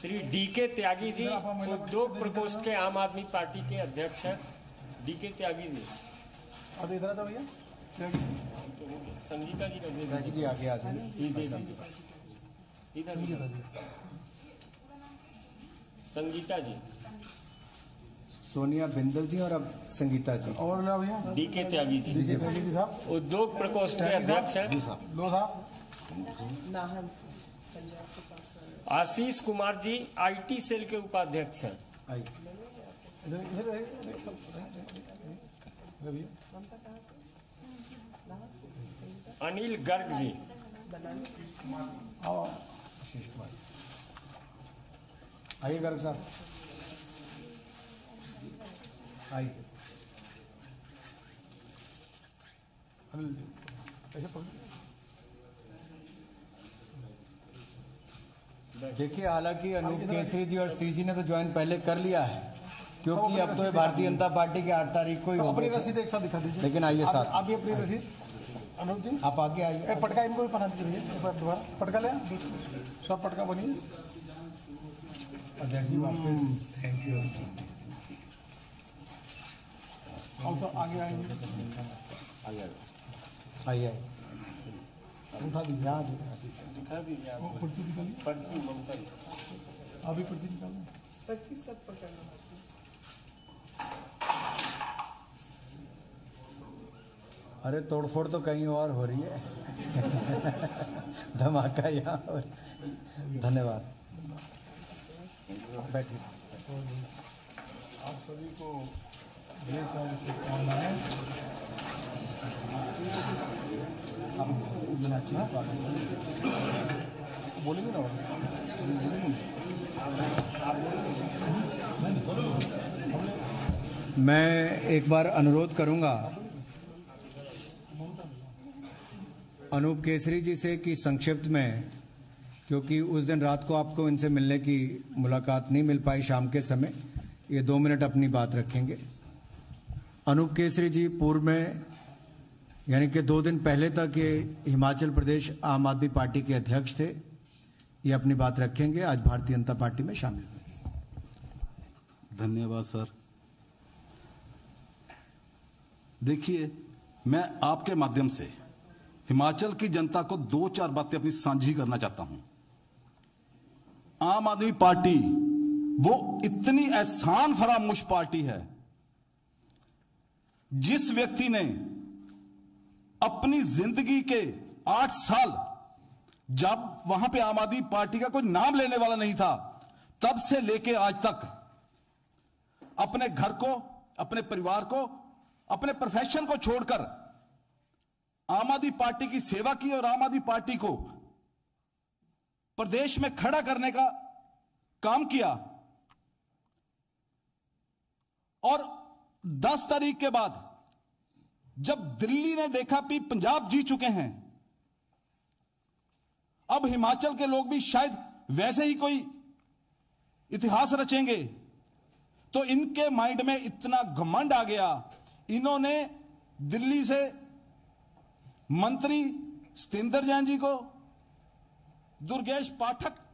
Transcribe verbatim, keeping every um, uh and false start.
Shri DK Tyagi ji वो दो प्रकोष्ठ के आम आदमी पार्टी के अध्यक्ष हैं। डीके त्यागी जी और इधर था भैया संगीता जी का जी आगे आ जाइए। इधर संगीता जी, सोनिया बिंदल जी और अब संगीता जी और भैया डीके त्यागी जी साहब वो दो प्रकोष्ठ के अध्यक्ष हैं। आशीष कुमार जी आईटी सेल के उपाध्यक्ष हैं। अनिल गर्ग जी, आशीष कुमार आइए गर्ग साहब देखिए, हालांकि अनूप केसरी जी और श्री जी ने तो ज्वाइन पहले कर लिया है क्योंकि अब तो भारतीय जनता पार्टी के आठ तारीख को ही होगा। अपनी रसीद एक साथ दिखा दीजिए, लेकिन आइए साथ आप भी अपनी रसीद अनूप जी आप आगे आइए। पटका इनको भी पहना दीजिए दोबारा, पटका ले सब पटका बनिए और तो आगे आइए आइए उठा दीजिए आज दिखा दीजिए आप पर्ची निकालिए। पर्ची ममता अभी पर्ची निकालो, पर्ची सब पकड़ लो। अरे तोड़फोड़ तो कहीं और हो रही है, धमाका यहाँ हो रही है। धन्यवाद, बैठिए। आप सभी को ये बोलेंगे ना मैं एक बार अनुरोध करूंगा अनूप केसरी जी से कि संक्षिप्त में, क्योंकि उस दिन रात को आपको इनसे मिलने की मुलाकात नहीं मिल पाई शाम के समय, ये दो मिनट अपनी बात रखेंगे। अनूप केसरी जी पूर्व में यानी कि दो दिन पहले तक ये हिमाचल प्रदेश आम आदमी पार्टी के अध्यक्ष थे, ये अपनी बात रखेंगे। आज भारतीय जनता पार्टी में शामिल हुए। धन्यवाद सर। देखिए, मैं आपके माध्यम से हिमाचल की जनता को दो चार बातें अपनी साझी करना चाहता हूं। आम आदमी पार्टी वो इतनी एहसान फरामोश पार्टी है, जिस व्यक्ति ने अपनी जिंदगी के आठ साल जब वहां पे आम आदमी पार्टी का कोई नाम लेने वाला नहीं था, तब से लेके आज तक अपने घर को, अपने परिवार को, अपने प्रोफेशन को छोड़कर आम आदमी पार्टी की सेवा की और आम आदमी पार्टी को प्रदेश में खड़ा करने का काम किया। और दस तारीख के बाद जब दिल्ली ने देखा कि पंजाब जीत चुके हैं, अब हिमाचल के लोग भी शायद वैसे ही कोई इतिहास रचेंगे, तो इनके माइंड में इतना घमंड आ गया, इन्होंने दिल्ली से मंत्री सत्येंद्र जैन जी को, दुर्गेश पाठक